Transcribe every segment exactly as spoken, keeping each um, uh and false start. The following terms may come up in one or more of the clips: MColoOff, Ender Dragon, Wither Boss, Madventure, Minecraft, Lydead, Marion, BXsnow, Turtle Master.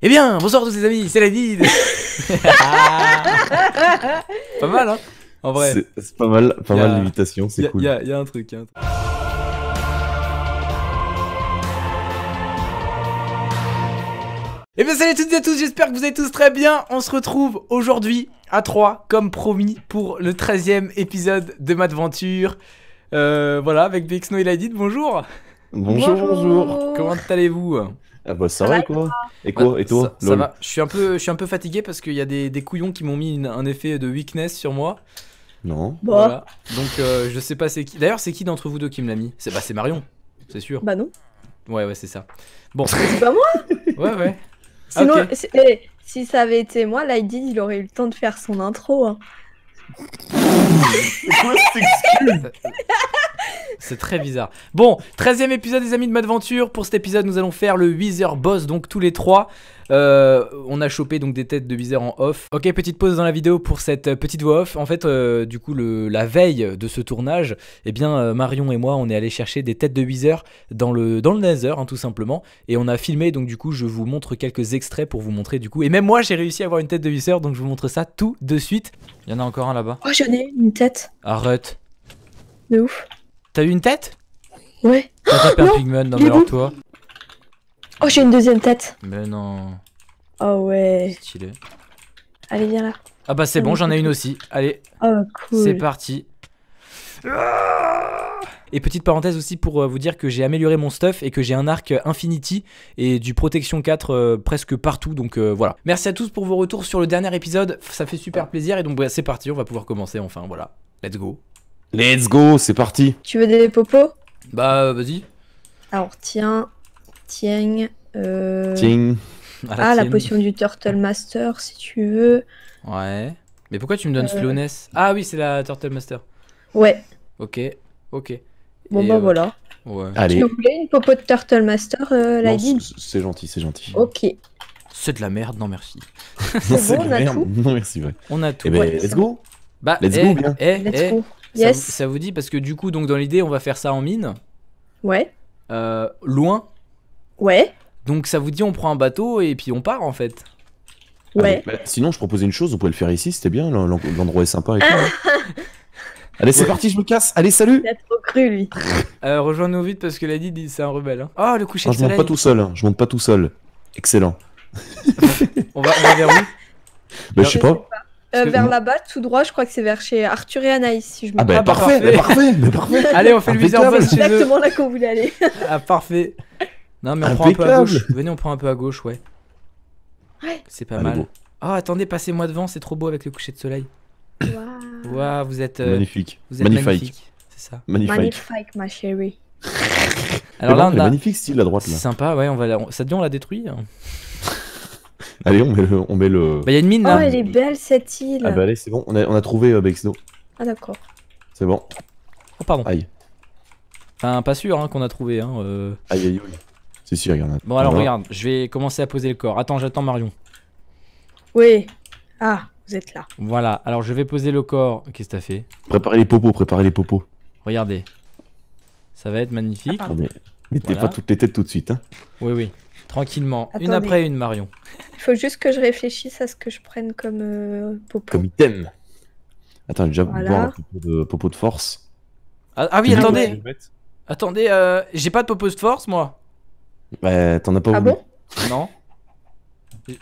Eh bien, bonsoir à tous les amis, c'est Lydead. Pas mal, hein? En vrai. C'est pas mal, pas mal l'imitation, c'est cool. Il y, y a un truc, hein. Eh bien, salut à toutes et à tous, j'espère que vous allez tous très bien. On se retrouve aujourd'hui à trois, comme promis, pour le treizième épisode de Madventure. Euh, voilà, avec BXsnow et Lydead, bonjour. Bonjour, bonjour. Comment allez-vous? Ah bah ça, ça va, va quoi. Et quoi bah, et toi ça, ça va. Je suis un peu, je suis un peu fatigué parce qu'il y a des, des couillons qui m'ont mis une, un effet de weakness sur moi. Non. Bah. Voilà. Donc euh, je sais pas c'est qui. D'ailleurs c'est qui d'entre vous deux qui me l'a mis? C'est bah c'est Marion, c'est sûr. Bah non. Ouais ouais c'est ça. Bon. C'est pas moi. Ouais ouais. Sinon ah, okay. eh, si ça avait été moi, Lydead il aurait eu le temps de faire son intro. Hein. C'est très bizarre. Bon, treizième épisode des amis de Madventure. Pour cet épisode nous allons faire le Wither Boss. Donc tous les trois euh, on a chopé donc des têtes de Wither en off. Ok, petite pause dans la vidéo pour cette petite voix off. En fait euh, du coup le, la veille de ce tournage, eh bien euh, Marion et moi on est allé chercher des têtes de Wither dans le, dans le Nether hein, tout simplement. Et on a filmé, donc du coup je vous montre quelques extraits pour vous montrer du coup. Et même moi j'ai réussi à avoir une tête de Wither, donc je vous montre ça tout de suite. Il y en a encore un là-bas. Oh j'en ai une tête. Arrête. De ouf. T'as eu une tête? Ouais. T'as tapé oh, un pigment, non mais alors toi. Oh j'ai une deuxième tête. Mais non. Oh ouais. Stylé. Allez viens là. Ah bah c'est bon, j'en ai une aussi. Allez. Oh cool. C'est parti. Et petite parenthèse aussi pour vous dire que j'ai amélioré mon stuff et que j'ai un arc Infinity et du Protection quatre euh, presque partout, donc euh, voilà. Merci à tous pour vos retours sur le dernier épisode, ça fait super plaisir et donc bah, c'est parti, on va pouvoir commencer enfin, voilà. Let's go. Let's go, c'est parti. Tu veux des popos? Bah vas-y. Alors tiens, tiens, euh... Tiens. Ah, la, ah la potion du Turtle Master si tu veux. Ouais. Mais pourquoi tu me donnes euh... slowness? Ah oui, c'est la Turtle Master. Ouais. Ok, ok. Bon et bah euh... voilà. Ouais. Allez. Tu voulais une popo de Turtle Master, euh, la guide? C'est gentil, c'est gentil. Ok. C'est de la merde, non merci. C'est bon, de on a merde. Tout. Non merci, ouais. On a tout. Eh ben, ouais, let's go. Bah, let's eh, go bien. Eh, let's eh. go. Yes. Ça, vous, ça vous dit parce que du coup, donc dans l'idée, on va faire ça en mine. Ouais. Euh, loin. Ouais. Donc ça vous dit, on prend un bateau et puis on part en fait. Ouais. Ah, bah, sinon, je proposais une chose, vous pouvez le faire ici, c'était bien, l'endroit est sympa et tout. Hein. Allez c'est ouais. parti, je me casse. Allez salut. Il a trop cru lui. Euh, rejoins-nous vite parce que Lydead c'est un rebelle. Hein. Oh le coucher ah, de soleil. Je monte pas tout seul, hein. je monte pas tout seul. Excellent. on, va, on va vers où? Bah je sais pas. pas. Euh, vers que... là-bas, tout droit, je crois que c'est vers chez Arthur et Anaïs si je me trompe. Ah bah parfait, parfait. parfait, mais parfait. Allez on fait le Wither Boss. C'est exactement là qu'on voulait aller. Ah parfait. Non mais on Impeccable. prend un peu à gauche. Venez on prend un peu à gauche, ouais. Ouais. C'est pas Allez, mal. Ah oh, attendez, passez-moi devant, c'est trop beau avec le coucher de soleil. Waouh, wow, vous êtes euh, magnifique, vous êtes magnifique, c'est ça. Magnifique. magnifique, ma chérie. Alors là, on a magnifique style à droite là. C'est sympa, ouais, on va la... ça te dit on la détruit. Allez, on met le, on met le. Bah y a une mine là. Oh, elle est belle cette île. Ah bah allez, c'est bon, on a, on a trouvé euh, BXsnow. Ah d'accord. C'est bon. Oh pardon. Aïe. Enfin, pas sûr hein, qu'on a trouvé hein. Euh... Aïe aïe aïe. C'est sûr, regarde. Bon alors regarde, je vais commencer à poser le corps. Attends, j'attends Marion. Oui. Ah. Vous êtes là. Voilà, alors je vais poser le corps. Qu'est-ce que t'as fait? Préparez les popos, préparez les popos. Regardez. Ça va être magnifique. Ah, mais mettez voilà. pas toutes les têtes tout de suite. Hein. Oui, oui. Tranquillement. Attendez. Une après une, Marion. Il faut juste que je réfléchisse à ce que je prenne comme euh, popo. Comme item. Attends, j'ai déjà voilà. boire un popo de, popo de force. Ah, ah oui, attendez. Attendez, euh, j'ai pas de popo de force, moi. Bah, t'en as pas ah voulu. Bon Non.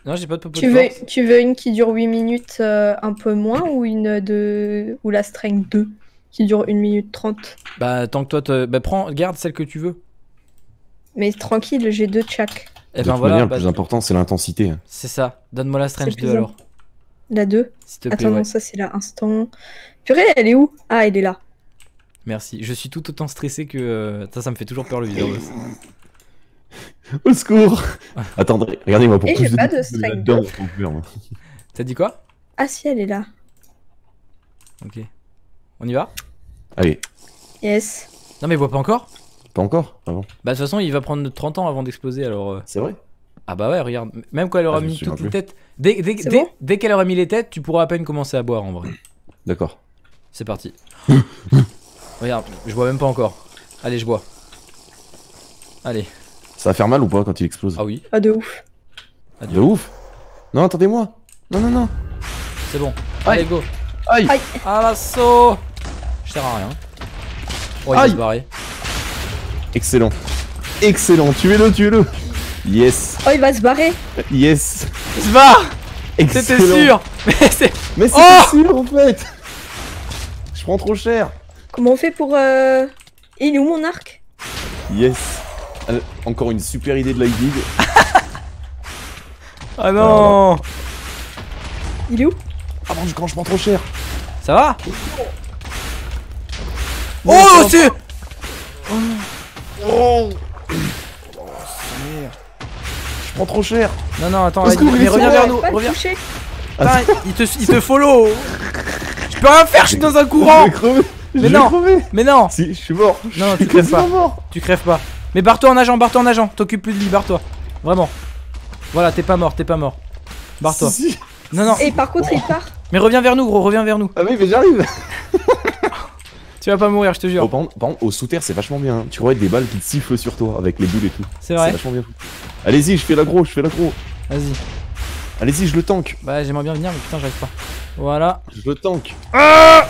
Non, j'ai pas de popo tu de veux, force. Tu veux une qui dure huit minutes euh, un peu moins ou une de ou la strength deux qui dure une minute trente? Bah tant que toi te... bah prends garde celle que tu veux. Mais tranquille, j'ai deux de chaque. Et ben voilà, manière, bah, le plus important c'est l'intensité. C'est ça. Donne-moi la strength deux alors. La deux. S'il te plaît. Attends, ouais. non, ça c'est la instant. Purée, elle est où? Ah, elle est là. Merci. Je suis tout autant stressé que ça ça me fait toujours peur le vidéo. Au secours! Attendez, regardez-moi pour plus de strength. T'as dit quoi? Ah si, elle est là. Ok. On y va? Allez. Yes. Non mais il voit pas encore? Pas encore? Ah bon. Bah de toute façon, il va prendre trente ans avant d'exploser alors. C'est vrai? Ah bah ouais, regarde. Même quand elle aura ah, mis toutes les têtes. Dès, dès, dès, bon dès qu'elle aura mis les têtes, tu pourras à peine commencer à boire en vrai. D'accord. C'est parti. Regarde, je bois même pas encore. Allez, je bois. Allez. Ça va faire mal ou pas quand il explose? Ah oui. Ah de ouf. Adieu. De ouf. Non, attendez-moi. Non, non, non. C'est bon. Allez, go. Aïe. Aïe. À l'assaut. Je sers à rien. Oh, il va se barrer. Excellent. Excellent. Tuez-le, tuez-le. Yes. Oh, il va se barrer. Yes. Il se barre. C'était sûr. Mais c'est Mais c'était oh sûr en fait. Je prends trop cher. Comment on fait pour... Euh... Il est où mon arc? Yes. Encore une super idée de Lydead. Ah non euh... Il est où? Ah non, quand je prends trop cher. Ça va? Oh, c'est... Oh, je prends trop cher. Non, non, attends, mais reviens vers nous. Reviens. Attends, il te, il te follow. Je peux rien faire, je suis dans un courant. Mais non, mais non. Si, je suis mort. Non, tu crèves pas. Tu crèves pas. Mais barre-toi en nageant, barre-toi en nageant. T'occupes plus de lui, barre-toi. Vraiment. Voilà, t'es pas mort, t'es pas mort. Barre-toi. Non, non. Et par contre, il part. Mais reviens vers nous, gros, reviens vers nous. Ah oui, mais j'arrive. Tu vas pas mourir, je te jure. Oh, par exemple, par exemple, au sous-terre, c'est vachement bien. Hein. Tu vois, des balles qui te sifflent sur toi avec les boules et tout. C'est vrai. C'est vachement bien. Allez-y, je fais l'aggro, je fais l'aggro. Vas-y. Allez-y, je le tank. Bah, j'aimerais bien venir, mais putain, j'arrive pas. Voilà. Je le tank. Ah,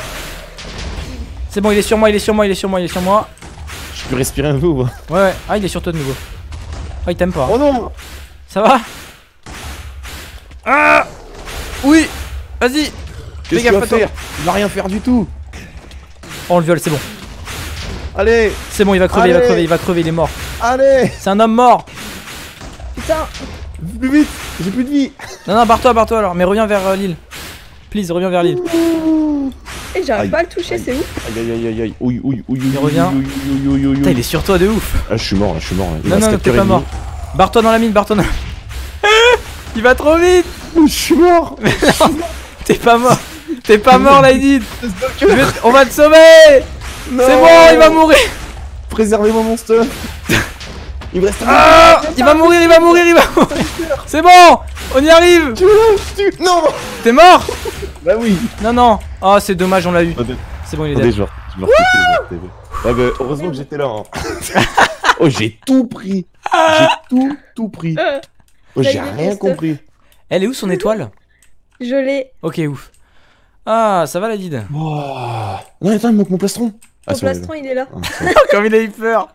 c'est bon, il est sur moi, il est sur moi, il est sur moi, il est sur moi. Je peux respirer un peu ou pas? Ouais, ouais. Ah, il est sur toi de nouveau. Ah, il t'aime pas. Hein. Oh non. Ça va? Ah. Oui. Vas-y. Qu'est-ce qu'il va faire? Il va rien faire du tout. Oh, on le viole, c'est bon. Allez. C'est bon, il va crever, allez. Il va crever, il va crever, il est mort. Allez. C'est un homme mort. Putain. Plus vite, j'ai plus de vie. Non, non, barre-toi, barre-toi alors, mais reviens vers euh, l'île. Please, reviens vers l'île. Et j'arrive pas à le toucher, c'est ouf. Aïe, aïe, aïe, aïe, ouille, ouille, ouille, ouille, reviens. Putain, il est sur toi de ouf. Ah, je suis mort, là, je suis mort. Là. Il non, non, non, t'es pas mort. Barre-toi dans la mine, barre-toi dans la mine. Il va trop vite. Je suis mort. Mais non, t'es pas mort. T'es pas mort, Lydead. On va te sauver. C'est bon, il va mourir. Préservez-moi mon stuff. Il me reste ah, il va mourir, il va mourir, il va mourir. C'est bon, on y arrive. Non. T'es mort. Bah oui. Non, non. Ah, oh, c'est dommage, on l'a eu. C'est bon, il est dead. Genre, je me retrouve. Ah bah, heureusement que j'étais là. Hein. Oh, j'ai tout pris. J'ai tout, tout pris. Oh, j'ai rien compris. Elle est où son étoile? Je l'ai. Ok, ouf. Ah, ça va, Lydead? Oh. Non, attends, il manque mon plastron. Mon ah, plastron, il est là. Comme il a eu peur.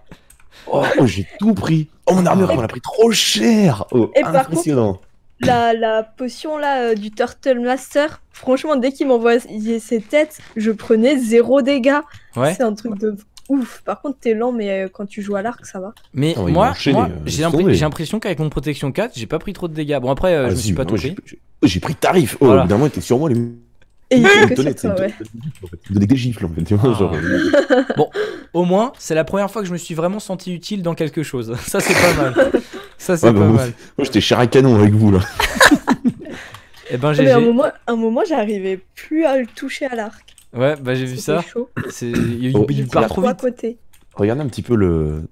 Oh, oh j'ai tout pris. Oh, mon armure, on l'a pris trop cher. Oh, et impressionnant. Par contre, la, la potion là euh, du Turtle Master, franchement, dès qu'il m'envoyait ses têtes, je prenais zéro dégâts. Ouais. C'est un truc de ouf. Par contre, t'es lent, mais euh, quand tu joues à l'arc, ça va. Mais oh, moi, moi j'ai l'impression qu'avec mon protection quatre, j'ai pas pris trop de dégâts. Bon, après, euh, ah, je me suis pas touché. J'ai pris tarif. Oh, évidemment, voilà. T'es sur moi, les. Et il fait que ça, ouais. Donner des gifles en fait, tu vois, genre... Bon, au moins, c'est la première fois que je me suis vraiment senti utile dans quelque chose. Ça, c'est pas mal. Ça, c'est ouais, pas bah, mal. Moi, j'étais chair à canon avec vous, là. Et ben, j'ai... À un moment, moment j'arrivais plus à le toucher à l'arc. Ouais, bah, j'ai vu ça. Il y a eu une part trop vite. Côté. Regardez un petit peu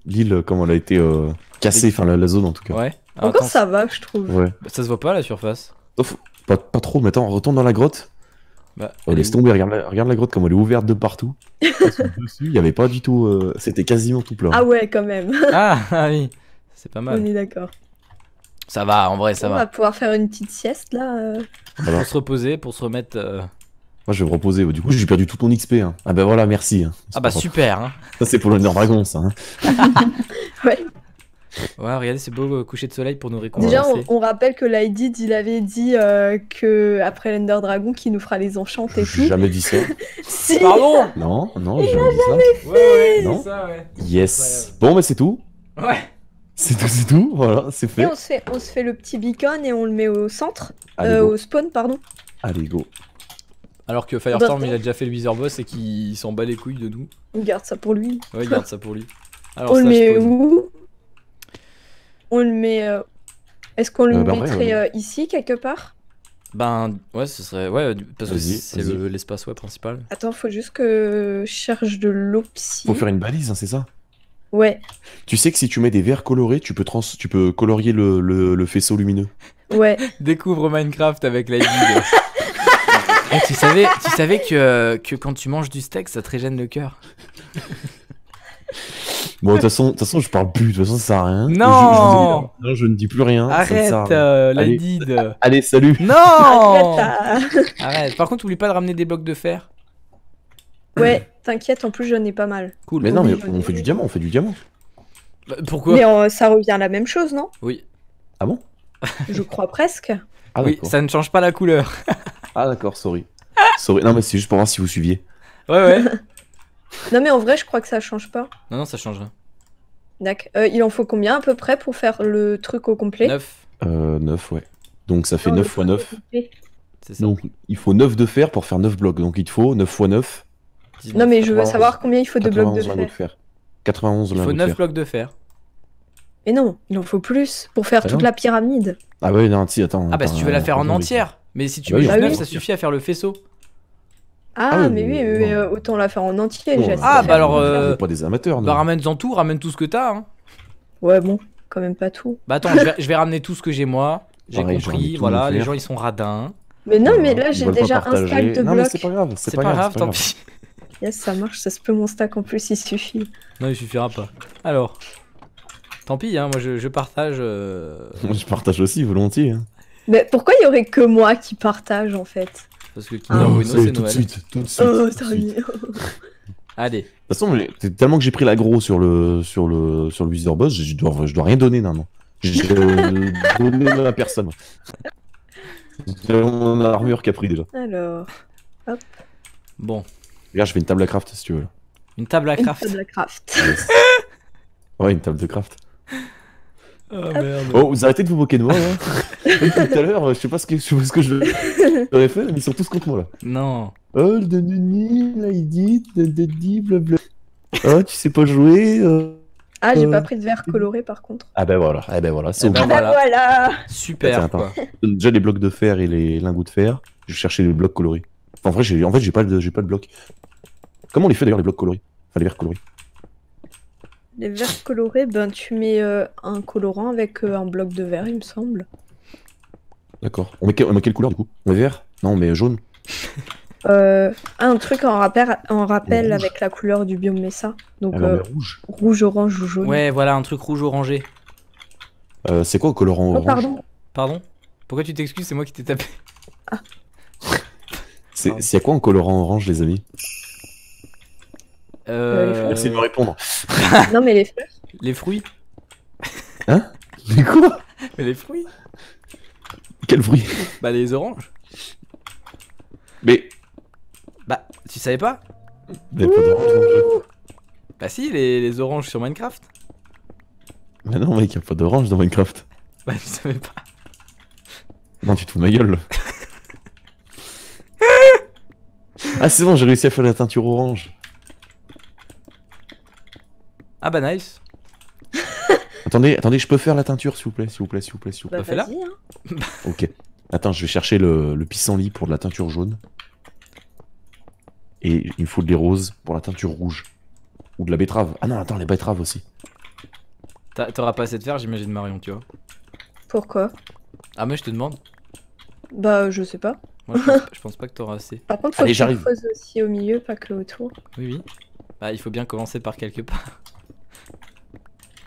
l'île, le... comment elle a été euh, cassée, enfin, la, la zone, en tout cas. Ouais. Ah, encore, attends, ça va, je trouve. Ouais. Bah, ça se voit pas, la surface. Ouf, pas, pas trop, mais attends, on retourne dans la grotte. Bah, oh, laisse tomber, regarde la, regarde la grotte comme elle est ouverte de partout. Il n'y avait pas du tout. Euh, C'était quasiment tout plat. Ah ouais, quand même. Ah, ah oui, c'est pas mal. On est d'accord. Ça va, en vrai, ça on va. On va pouvoir faire une petite sieste là. Euh... Voilà. Pour se reposer, pour se remettre. Euh... Moi je vais me reposer, du coup j'ai perdu tout ton X P. Hein. Ah bah voilà, merci. Hein. Ah bah super. Hein. Ça c'est pour le Nord Dragon, ça. Hein. Ouais. Ouais, regardez, c'est beau euh, coucher de soleil pour nous récompenser. Déjà, on, on rappelle que Lydead, il avait dit euh, que après l'Ender Dragon, qui nous fera les enchantes et tout. Jamais dit ça. Si. Pardon. Non, non, j'ai jamais dit ça. Fait. Ouais, ouais, non. Ça, ouais. Yes. Bon, bah c'est tout. Ouais. C'est tout, c'est tout. Voilà, c'est fait. Et on se fait, on se fait le petit beacon et on le met au centre, allez, euh, au spawn, pardon. Allez go. Alors que Firestorm, il a déjà fait le Wither Boss et qu'il s'en bat les couilles de nous. On garde ça pour lui. Ouais, garde ça pour lui. Alors, on ça, le met où? On le met... Euh... Est-ce qu'on le euh, bah, mettrait ouais, ouais. Euh, ici, quelque part? Ben, ouais, ce serait... Ouais, parce que c'est l'espace le, ouais, principal. Attends, faut juste que je cherche de l'opsie. Faut faire une balise, hein, c'est ça? Ouais. Tu sais que si tu mets des verres colorés, tu peux, trans... tu peux colorier le, le, le faisceau lumineux. Ouais. Découvre Minecraft avec la guide. Hey, tu savais, tu savais que, euh, que quand tu manges du steak, ça te régène le cœur. Bon, de toute façon, façon, je parle plus, de toute façon, ça sert à rien. Non, je, je, je, non, je ne dis plus rien. Arrête, euh, la Lydead. Allez, allez, salut. Non. Arrête. Par contre, oublie pas de ramener des blocs de fer. Ouais, t'inquiète, en plus, j'en ai pas mal. Cool. Mais oui, non, mais on fait du diamant, on fait du diamant. Bah, pourquoi? Mais on, ça revient à la même chose, non? Oui. Ah bon? Je crois presque. Ah oui, ça ne change pas la couleur. Ah d'accord, sorry. sorry. Non, mais c'est juste pour voir si vous suiviez. Ouais, ouais. Non, mais en vrai, je crois que ça change pas. Non, non, ça change rien. D'accord. Euh, il en faut combien à peu près pour faire le truc au complet? Neuf. Euh, neuf, ouais. Donc ça fait non, neuf fois neuf. C'est ça. Donc il faut neuf de fer pour faire neuf blocs. Donc il te faut neuf fois neuf. Non, mais je veux savoir combien il faut de blocs de fer. fer. quatre-vingt-onze, il faut neuf blocs de fer. Mais non, il en faut plus pour faire ah toute la pyramide. Ah bah oui, non, si, attends. Ah bah si tu veux la faire en entière. Mais si tu veux juste neuf, ça suffit à faire le faisceau. Ah, ah mais oui, mais, mais euh, autant la faire en entier. Bon, ah bah alors... Euh, pas des amateurs, non. Bah ramène-en tout, ramène tout ce que t'as. Hein. Ouais bon, quand même pas tout. Bah attends, je, vais, je vais ramener tout ce que j'ai moi. J'ai compris, voilà, les gens ils sont radins. Mais non, mais là j'ai déjà un stack de blocs. C'est pas grave, c'est pas grave, tant pis. Yes, ça marche, ça se peut mon stack en plus, il suffit. Non, il suffira pas. Alors... Tant pis, hein, moi je, je partage. Euh... je partage aussi, volontiers. Hein. Mais pourquoi il y aurait que moi qui partage en fait? Parce que ah, oh, c'est Noël. Tout de suite, tout de suite. Oh, tout suite. Allez. De toute façon, tellement que j'ai pris l'aggro sur le sur le sur le Wither Boss, je dois je dois rien donner non non. J'ai donné à la personne. J'ai mon armure qui a pris déjà. Alors, hop. Bon. Regarde, je fais une table à craft si tu veux. Une table à craft. Une table à craft. Yes. Ouais, une table de craft. Oh, merde. Oh, vous arrêtez de vous moquer de moi, hein. Tout à l'heure, je sais pas ce que je, ce que je... j'aurais fait, mais ils sont tous contre moi là. Non. Oh, le de Nini, là il dit, de Didi, blabla. Oh, tu sais pas jouer. Euh... Ah, j'ai euh... pas pris de verre coloré par contre. Ah bah voilà, ah bah voilà, c'est bon. Ah bah voilà. voilà. Super. Attends, quoi. Déjà les blocs de fer et les lingots de fer, je cherchais les blocs colorés. Enfin, en vrai, j'ai en fait, j'ai pas, de... pas de blocs. Comment on les fait d'ailleurs les blocs colorés? Enfin, les verres colorés. Les verres colorés, ben tu mets euh, un colorant avec euh, un bloc de verre, il me semble. D'accord. On, on met quelle couleur du coup? On met vert? Non, on met jaune. euh, un truc en rappel, en rappel avec la couleur du biome Mesa. Donc ah, euh, rouge. rouge, orange ou jaune. Ouais, voilà, un truc rouge orangé. Euh, c'est quoi le colorant orange? Oh, pardon. Pardon? Pourquoi tu t'excuses? C'est moi qui t'ai tapé. Ah. C'est quoi un colorant orange, les amis? Euh... Merci de me répondre. Non mais les fleurs. Les fruits. Hein? Mais quoi? Mais les fruits. Quels fruits? Bah les oranges. Mais... Bah tu savais pas? Mais pas d'orange. Bah si, les, les oranges sur Minecraft. Bah non mec, y'a pas d'orange dans Minecraft. Bah tu savais pas? Non, tu te fous de ma gueule. Ah c'est bon, j'ai réussi à faire la teinture orange. Ah bah nice. Attendez, attendez, je peux faire la teinture s'il vous plaît, s'il vous plaît, s'il vous plaît, s'il vous plaît. Bah, bah, fais-la. Hein. Ok. Attends, je vais chercher le, le pissenlit pour de la teinture jaune. Et il me faut des roses pour la teinture rouge. Ou de la betterave. Ah non, attends, les betteraves aussi. T'auras pas assez de fer, j'imagine, Marion, tu vois. Pourquoi? Ah mais je te demande. Bah je sais pas. Moi je pense, je pense pas que t'auras assez. Par contre, faut Allez, que tu poses aussi au milieu, pas que autour. Oui, oui. Bah il faut bien commencer par quelque part.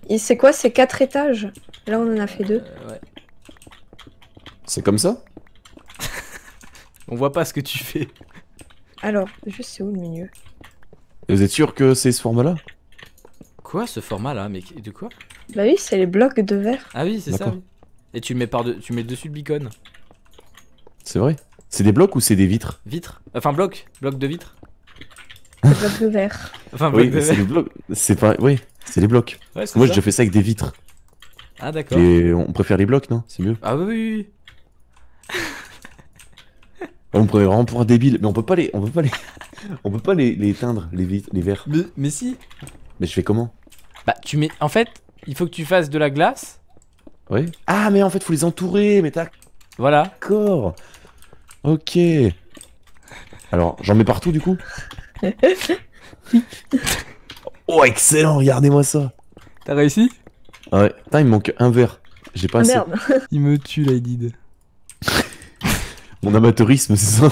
Et c'est quoi ces quatre étages? Là on en a fait deux. Euh, ouais. C'est comme ça? On voit pas ce que tu fais. Alors, juste c'est où le milieu? Et vous êtes sûr que c'est ce format-là? Quoi ce format-là? Mais de quoi? Bah oui, c'est les blocs de verre. Ah oui, c'est ça. Oui. Et tu mets par de... tu mets dessus le beacon. C'est vrai? C'est des blocs ou c'est des vitres? Vitres. Enfin blocs, blocs de vitres. Bloc de verre. Enfin, bloc oui, de verre. Bloc... C'est pas... Oui, c'est les blocs. Ouais, moi, j'ai fait ça avec des vitres. Ah, d'accord. Et on préfère les blocs, non? C'est mieux. Ah, oui, oui. On pourrait vraiment pour un débile, mais on peut pas les... On peut pas les... on peut pas les, les teindre, les vitres, les verres. Mais, mais si. Mais je fais comment? Bah, tu mets... En fait, il faut que tu fasses de la glace. Oui. Ah, mais en fait, faut les entourer, mais t'as... Voilà. D'accord. Ok. Alors, j'en mets partout, du coup? Oh excellent, regardez-moi ça. T'as réussi? Ouais. Putain, il me manque un verre. J'ai pas assez. Merde. Il me tue, Lydead. Mon amateurisme, c'est ça.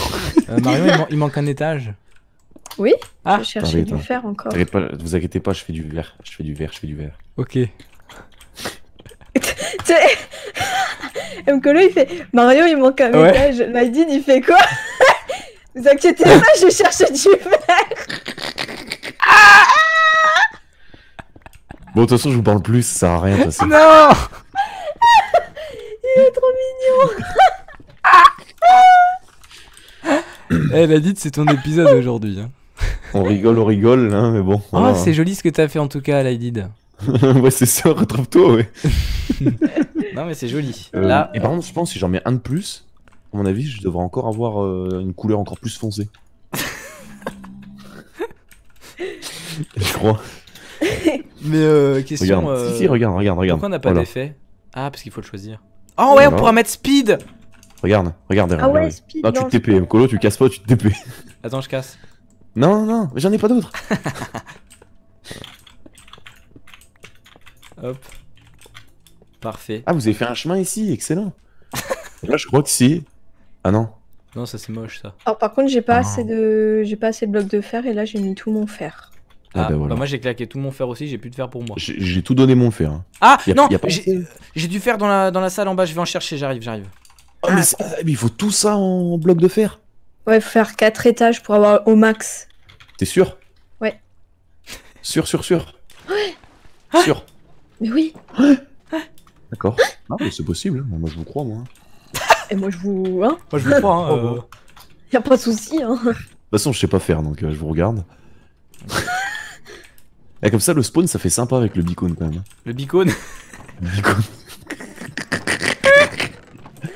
euh, Marion, il, man il manque un étage. Oui. Ah, je cherchais du fer encore. Pas, vous inquiétez pas, je fais du verre. Je fais du verre, je fais du verre. Ok. MColo il fait Mario, il manque un ouais. message. Lydead il fait quoi? Vous inquiétez pas, je cherchais du verre. Ah bon, de toute façon, je vous parle plus, ça sert à rien. Non. Il est trop mignon. Eh, Lydead, c'est ton épisode aujourd'hui. Hein. On rigole, on rigole, hein, mais bon. Voilà. Ah, c'est joli ce que t'as fait en tout cas, Lydead. Ouais, c'est ça, retrouve-toi, ouais. Non, mais c'est joli. Euh, Là, et par contre, je pense que si j'en mets un de plus, à mon avis, je devrais encore avoir euh, une couleur encore plus foncée. Je crois. Mais euh, question. Regarde. Euh... Si, si, regarde, regarde, regarde. Pourquoi on n'a pas voilà. d'effet? Ah, parce qu'il faut le choisir. Oh, ouais, voilà. On pourra mettre speed. Regarde, regarde. Ah ouais, speed. Non, non, tu te T P, Colo, tu casses pas, tu te T P. Attends, je casse. Non, non, non, mais j'en ai pas d'autres. Hop. Parfait. Ah, vous avez fait un chemin ici, excellent. Là, je crois que si. Ah non. Non, ça c'est moche ça. Alors, par contre, j'ai pas, ah. assez de... pas assez de blocs de fer et là, j'ai mis tout mon fer. Ah, ah ben voilà. Bah moi j'ai claqué tout mon fer aussi, j'ai plus de fer pour moi. J'ai tout donné mon fer. Hein. Ah y a, non, pas... j'ai du fer dans la, dans la salle en bas, je vais en chercher, j'arrive, j'arrive. Oh, ah. mais, mais il faut tout ça en bloc de fer. Ouais, faut faire quatre étages pour avoir au max. T'es sûr? Ouais. Sûr, sûr, sûr. Ouais. Ah. Sûr. Mais oui. Ah. D'accord. Ah, mais c'est possible. Moi, je vous crois, moi. Et moi, je vous. Hein moi, je vous crois. Hein, euh... y a pas de souci. Hein. De toute façon, je sais pas faire, donc euh, je vous regarde. Et comme ça, le spawn, ça fait sympa avec le beacon quand même. Le beacon. Le beacon.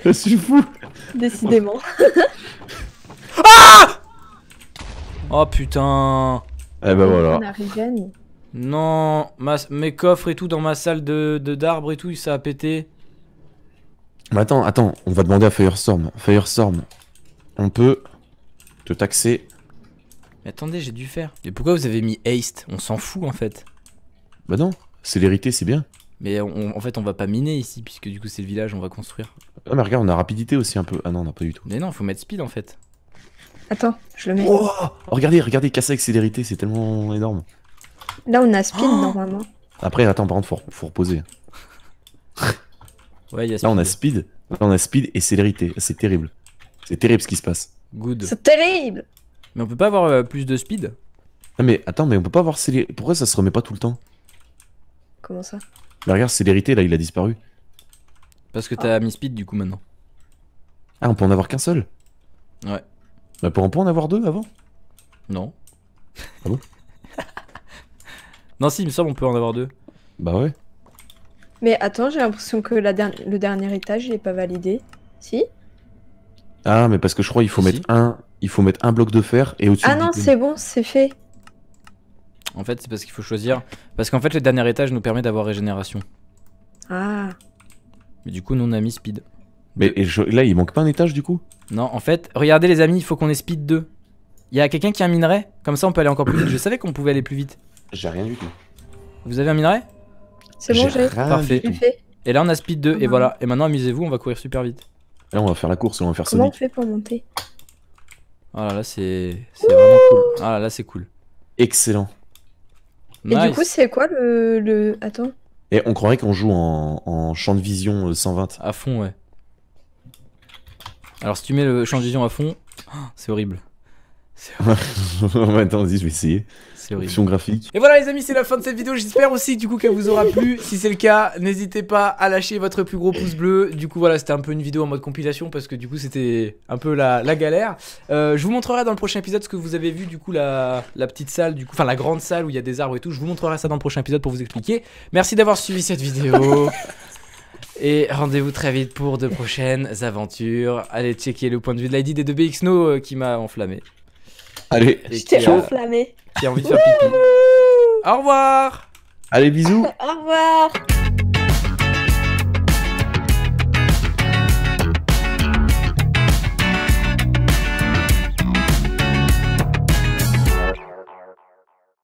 Je suis fou. Décidément. Ah oh putain. Eh ben voilà. Non, ma, mes coffres et tout dans ma salle de d'arbres et tout, ça a pété. Mais attends, attends, on va demander à Firestorm. Firestorm, on peut te taxer. Mais attendez, j'ai dû faire. Mais pourquoi vous avez mis haste? On s'en fout en fait. Bah non, célérité c'est bien. Mais on, en fait on va pas miner ici puisque du coup c'est le village, on va construire. Ah mais regarde, on a rapidité aussi un peu. Ah non, on a pas du tout. Mais non, faut mettre speed en fait. Attends, je le mets. Oh, oh, regardez, regardez, casser avec célérité, c'est tellement énorme. Là, on a speed oh normalement. Après, attends, par contre, faut, faut reposer. Ouais, y a speed. Là, on a speed. Là, on a speed et célérité. C'est terrible. C'est terrible ce qui se passe. Good. C'est terrible. Mais on peut pas avoir euh, plus de speed? Non, mais attends, mais on peut pas avoir célérité. Pourquoi ça se remet pas tout le temps? Comment ça? Mais regarde, célérité, là, il a disparu. Parce que t'as oh. mis speed du coup maintenant. Ah, on peut en avoir qu'un seul? Ouais. Bah pour on peut en avoir deux avant? Non. Ah bon? Non si, il me semble on peut en avoir deux. Bah ouais. Mais attends, j'ai l'impression que la der le dernier étage il est pas validé. Si? Ah mais parce que je crois qu'il faut, si. faut mettre un bloc de fer et au-dessus. Ah non c'est bon, c'est fait. En fait c'est parce qu'il faut choisir. Parce qu'en fait le dernier étage nous permet d'avoir régénération. Ah. Mais du coup nous on a mis speed. Mais et je, là il manque pas un étage du coup? Non en fait, regardez les amis, il faut qu'on ait speed deux. Il y a quelqu'un qui a un minerai? Comme ça on peut aller encore plus vite, je savais qu'on pouvait aller plus vite. J'ai rien du tout. Vous avez un minerai? C'est bon j'ai. Parfait. Et là on a speed deux et voilà, et maintenant amusez-vous, on va courir super vite. Là on va faire la course, on va faire Sonic. Comment on fait pour monter? Ah là là c'est vraiment cool. Ah là là c'est cool. Excellent. Et nice. Du coup c'est quoi le... le... Attends. Et on croirait qu'on joue en... en champ de vision cent vingt. À fond ouais. Alors si tu mets le champ de vision à fond, oh, c'est horrible. horrible. Attends, vas-y, je vais essayer. C'est horrible. Option graphique. Et voilà les amis, c'est la fin de cette vidéo. J'espère aussi du coup qu'elle vous aura plu. Si c'est le cas, n'hésitez pas à lâcher votre plus gros pouce bleu. Du coup voilà, c'était un peu une vidéo en mode compilation parce que du coup c'était un peu la, la galère. Euh, je vous montrerai dans le prochain épisode ce que vous avez vu du coup la, la petite salle, du coup, enfin la grande salle où il y a des arbres et tout. Je vous montrerai ça dans le prochain épisode pour vous expliquer. Merci d'avoir suivi cette vidéo. Et rendez-vous très vite pour de prochaines aventures. Allez checker le point de vue de Lydead et de BXsnow euh, qui m'a enflammé. Allez, je t'ai enflammé. Qui a envie de faire pipi. Au revoir. Allez, bisous. Au revoir.